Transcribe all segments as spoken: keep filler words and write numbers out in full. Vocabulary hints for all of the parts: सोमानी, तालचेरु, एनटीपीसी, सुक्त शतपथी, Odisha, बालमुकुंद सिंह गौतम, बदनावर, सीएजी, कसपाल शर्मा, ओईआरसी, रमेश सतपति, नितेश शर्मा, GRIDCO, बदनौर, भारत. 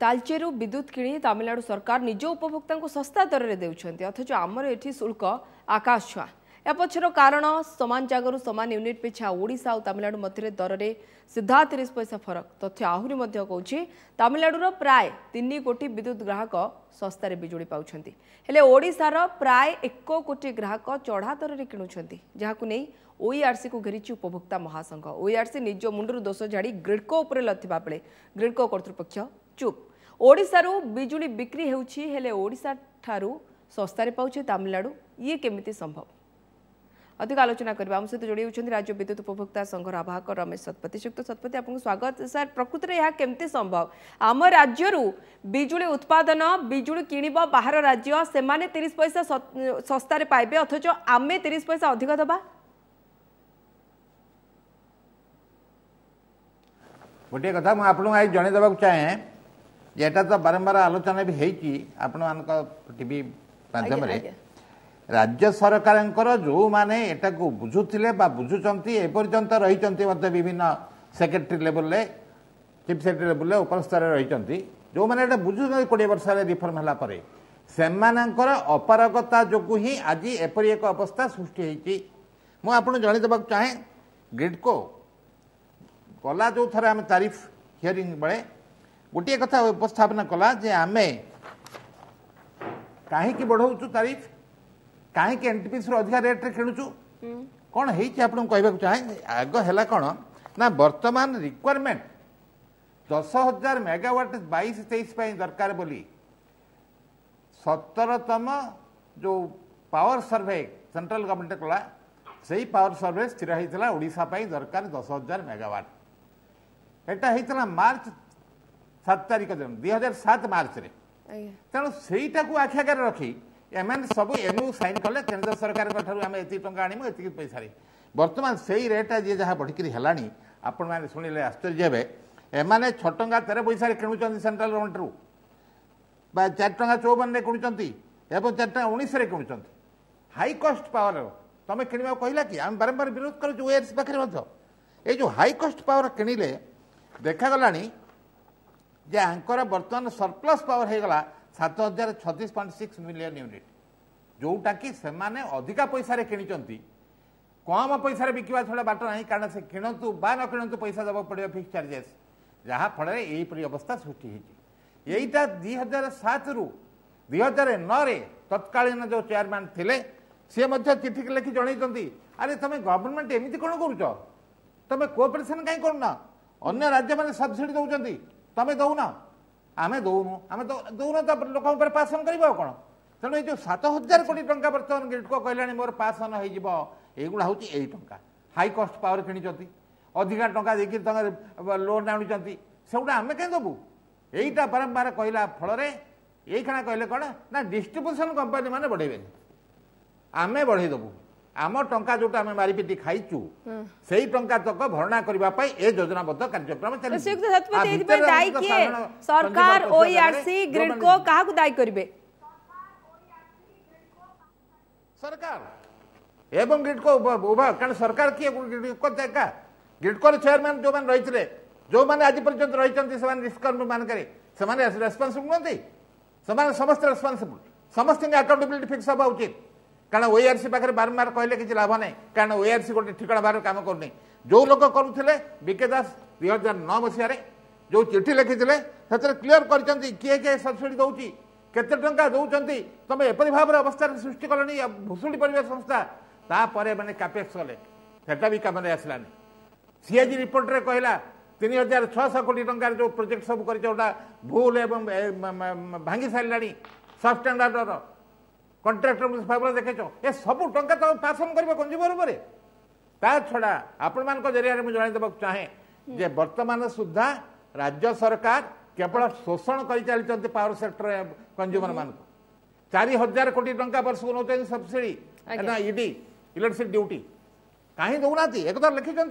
तालचेरु विद्युत किणी तमिलनाडु सरकार निज उपभोक्ता को सस्ता दर में देउछंती, अथच आमर एठी शुल्क आकाश छुआ। या पछर कारण सामान जगह सामान यूनिट पिछा ओडिशा और तमिलनाडु मध्य दर में सीधा तीस पैसा फरक। तथ्य आहुरी मध्य कहूँ तमिलनाडुर प्राय तीन कोटी विद्युत ग्राहक सस्तार बिजुली पाउछंती, हेले ओडिशार प्राय एक कोटी ग्राहक चढ़ा दर में किणुछंती, जहाकु नै ओईआरसी को घेरी उपभोक्ता महासंघ। ओईआरसी निज मुंडर दोष झाड़ी ग्रिडको उपरे लथिबा बेले ग्रिडको कर्तृपक्ष चुप। ओडिशारू बिजुली बिक्री हेउछि, हेले ओडिशा ठारू सस्तारे पाउछे तमिलनाडु, ये केमिति संभव? अधिक आलोचना करबा हम सहित जोड़ी होउछन्ति राज्य विद्युत उपभोक्ता संघर आवाहक रमेश सतपति। श्रीयुक्त सतपति, आपको स्वागत। सर, प्रकृति रे या केमिति संभव? आम राज्यरू बिजुली उत्पादन बिजुली किणिबा बाहर राज्य सेमाने तीस पैसा सस्तारे पाइबे, अथच आमे तीस पैसा अधिक दबा? गोटे कथा मु आपन आज जणे दबाक चाहे, जेटा तो बारंबार आलोचना भी होपी माध्यम राज्य सरकार जो मैंने यहाँ को बुझुले बुझुंट एपर्यंत रही विभिन्न secretary level chief secretary level उपर स्तर रही जो मैंने बुझुँच कोड़े वर्ष रिफॉर्म होगापर से अपरगता जो ही आज एपरी एक अवस्था सृष्टि होने जणीदेवा चाहे। ग्रिडको गला जो थर आम तारीफ हियरिंग बेले गोटे कथा उपस्थापना कला जे आमे कहीं बढ़ाऊ तारीफ कहीं एनटीपीसी अधिका रेट्रे किणुचु कौन हो कह चाहे आग है कौन ना वर्तमान रिक्वायरमेंट दस हजार मेगावाट बैश तेईस दरकार बोली सत्रतम जो पावर सर्वे सेंट्रल गवर्नमेंट कला से पावर सर्वे स्थिर होता ओडिशा पर दरकार दस हजार मेगावाट एटा होता मार्च सात तारिख दिन दुई हजार सात मार्च रे तेणु से आखिआगे रखी एम सब एमओ साइन कले केन्द्र सरकार आम एति टंका आनमु एति पैसा बर्तमान से ही रेट आज जहाँ बढ़ी आपण मैंने शुणिले आश्चर्य हे एम छः टंका तेरह पैसा किणुंट सेंट्रल गवर्नमेंट बा चार टंका चौवन में किणुंट एवं चार टंका उन्नीस किणुंट हाई कस्ट पावर तुम्हें किणवा कहला कि आम बारंबार विरोध करूँ ओआरसी पाखे जो हाई कस्ट पावर किणिले देखागला जे आंकर बर्तमान सरप्लस पावर होगा सात हजार छत्तीस पॉइंट सिक्स मिलियन यूनिट जोटा कि सेमाने अधिका पैसा किणी कम पैसा बिकवा छड़ा बाट ना कारण से किणतु बा न किणतु पैसा देवा पड़े फिक्स चार्जेस जहाँफल यहीपरी अवस्था सृष्टि होईटा दुई हजार सात रु दुई हजार नौ तत्कालीन जो चेयरमैन थे सी चिठी लिखि जनई अरे तुम गवर्नमेंट एमती कौन कर तुम कोऑपरेशन कहीं कर अन्य राज्य मैंने सब्सिडी दौरान तमें दौन आम दौनु आम दौन तो लोक पासन कर कौन तेणु ये सात हजार कोटी टंका बर्तमान ग्रिडको कहला मोर पासन होगुड़ा हूँ यही टंका हाई कस्ट पावर कि अधिका टंका देखिए लोन आनी से आम कहीं दबू यहीटा बारंबार कहला फल यहीखाना कहले कौन ना डिस्ट्रीब्यूशन कंपानी मैंने बढ़े आम बढ़ेदबू आम टंका जो आम मारिपिटी खाइचु से टंका तक भरणा करने ए योजनाबद्ध कार्यक्रम सरकार ओईआरसी ग्रिडको कहाँ को दायी करेंगे? सरकार एवं ग्रिडको उभय कारण सरकार किए ग्रिडको देखा ग्रिडको चेयरमैन जो मैंने रही जो मैंने आज पर्यटन रही रिस्क मानक रेस्पनसीबल नुहत समस्त रेस्पनसीबल समस्त आकाउंटेबिलिटी फिक्स हवा उचित कारण ओईआरसी पाखे बारंबार कहले कि लाभ ना कारण ओईआरसी गोटे ठिकड़ा बाहर काम करनी जो लोग करुले बीके दास दुई हजार नौ मसीह जो चिठी लिखी से क्लीयर करके किए सब्सिडी दौर केत टा दौरान तुम एपरी भाव अवस्था सृष्टि कल भुशुड़ी पर संस्था तापर मैंने कैपेक्स कले से कम आसलानी सीएजी रिपोर्ट कहला तीन हजार छःश कोटी टकर जो प्रोजेक्ट सब कर भूल एवं भांगी सारे सब स्टाडार्डर कंट्राक्टर भाव देखे ये सब टंका तुम पासन कर कंज्यूमर उपर ता छड़ा आपण मान जरिया जनईदेवा चाहे जे बर्तमान सुधा राज्य सरकार केवल शोषण कर चलते पावर सेक्टर कंज्यूमर मान चार हजार कोटी टंका वर्ष को नौ सब्सिडी ईडी इलेक्ट्रिसिटी ड्यूटी कहीं दौना एक लिखिं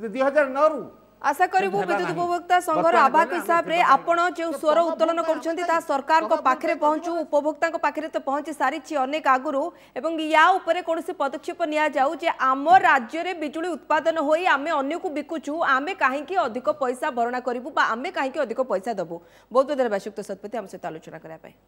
दुई हजार नौ रु आशा करूँ विद्युत उपभोक्ता संघर आवाहक हिसाब से आपण जो स्वर उत्तोलन कर सरकार को पाखे पहुँचू उपभोक्ता पाखे तो पहुँच सारी अनेक आगुरी और या कौन पदक्षेप निम राज्य में बिजुली उत्पादन होई आम अगक बिकुचु आम कहीं अधिक पैसा भरणा करूँ आम कहीं पैसा देवु। बहुत बहुत धन्यवाद सुक्त शतपथी आम सहित आलोचना करने।